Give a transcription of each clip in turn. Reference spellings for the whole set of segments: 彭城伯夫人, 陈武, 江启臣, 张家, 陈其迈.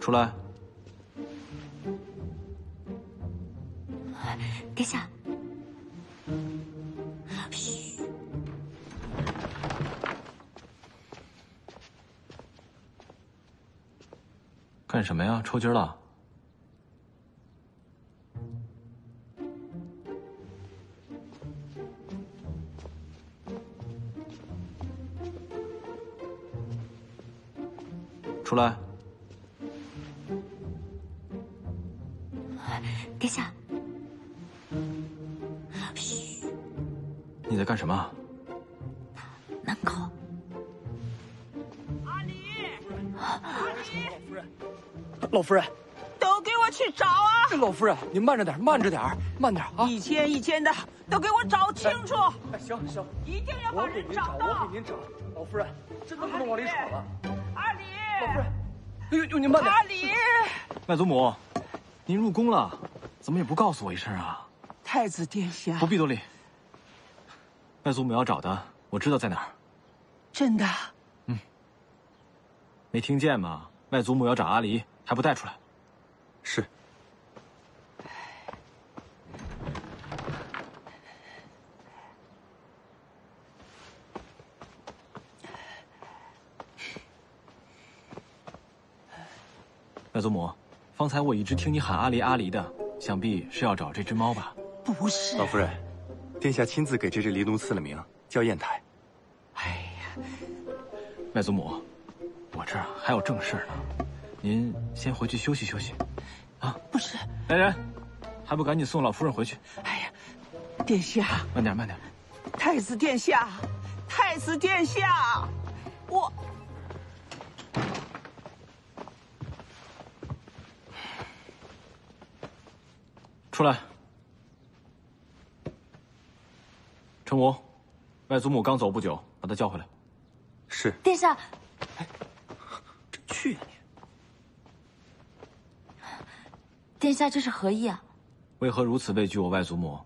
出来。殿下。 干什么呀？抽筋了？出来！殿下，嘘！你在干什么？门口。阿离，阿离。 老夫人，都给我去找啊！老夫人，您慢着点，慢着点，慢点啊！一千一千的，都给我找清楚！哎，行行，一定要把人找到！我给您找，老夫人，真的不能往里闯了。阿离，老夫人，哎呦呦，您慢点！阿离，外祖母，您入宫了，怎么也不告诉我一声啊？太子殿下，不必多礼。外祖母要找的，我知道在哪儿。真的？嗯，没听见吗？外祖母要找阿离。 还不带出来？是。外祖母，方才我一直听你喊阿离阿离的，想必是要找这只猫吧？不是。老夫人，殿下亲自给这只狸奴赐了名，叫砚台。哎呀，外祖母，我这儿还有正事呢。 您先回去休息休息，啊！不是，来人，还不赶紧送老夫人回去？哎呀，殿下，慢点慢点！太子殿下，太子殿下，我出来。陈武，外祖母刚走不久，把她叫回来。是。殿下，哎，真去啊你！ 殿下，这是何意啊？为何如此畏惧我外祖母？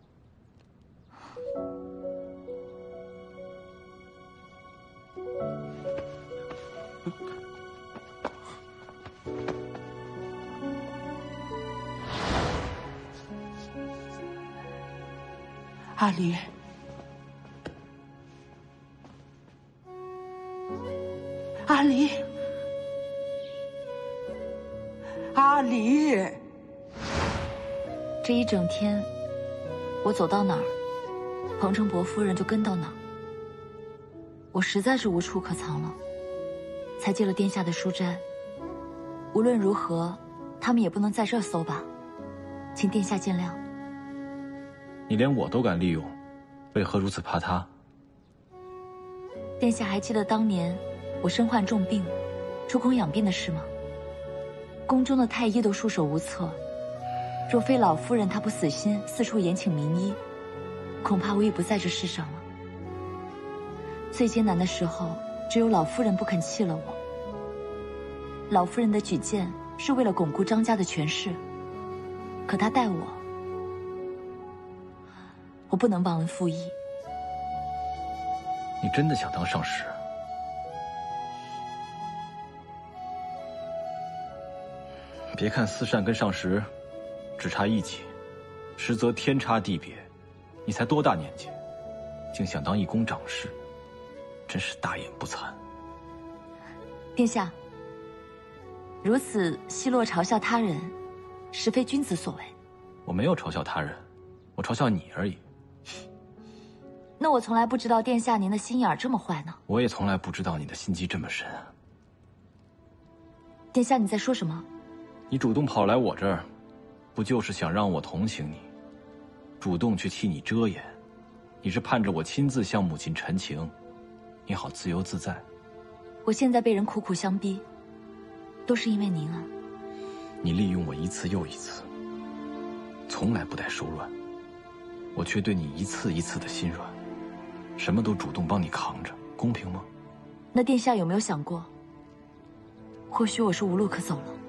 阿离，阿离，阿离。 这一整天，我走到哪儿，彭城伯夫人就跟到哪儿。我实在是无处可藏了，才借了殿下的书斋。无论如何，他们也不能在这搜吧，请殿下见谅。你连我都敢利用，为何如此怕他？殿下还记得当年我身患重病，出宫养病的事吗？宫中的太医都束手无策。 若非老夫人她不死心，四处延请名医，恐怕我也不在这世上了。最艰难的时候，只有老夫人不肯弃了我。老夫人的举荐是为了巩固张家的权势，可她待我，我不能忘恩负义。你真的想当上士？ 别看思善跟上石只差一级，实则天差地别。你才多大年纪，竟想当一公长士，真是大言不惭。殿下，如此奚落嘲笑他人，实非君子所为。我没有嘲笑他人，我嘲笑你而已。那我从来不知道殿下您的心眼儿这么坏呢。我也从来不知道你的心机这么深啊。殿下，你在说什么？ 你主动跑来我这儿，不就是想让我同情你，主动去替你遮掩？你是盼着我亲自向母亲陈情，你好自由自在。我现在被人苦苦相逼，都是因为您啊！你利用我一次又一次，从来不带手软，我却对你一次一次的心软，什么都主动帮你扛着，公平吗？那殿下有没有想过，或许我是无路可走了？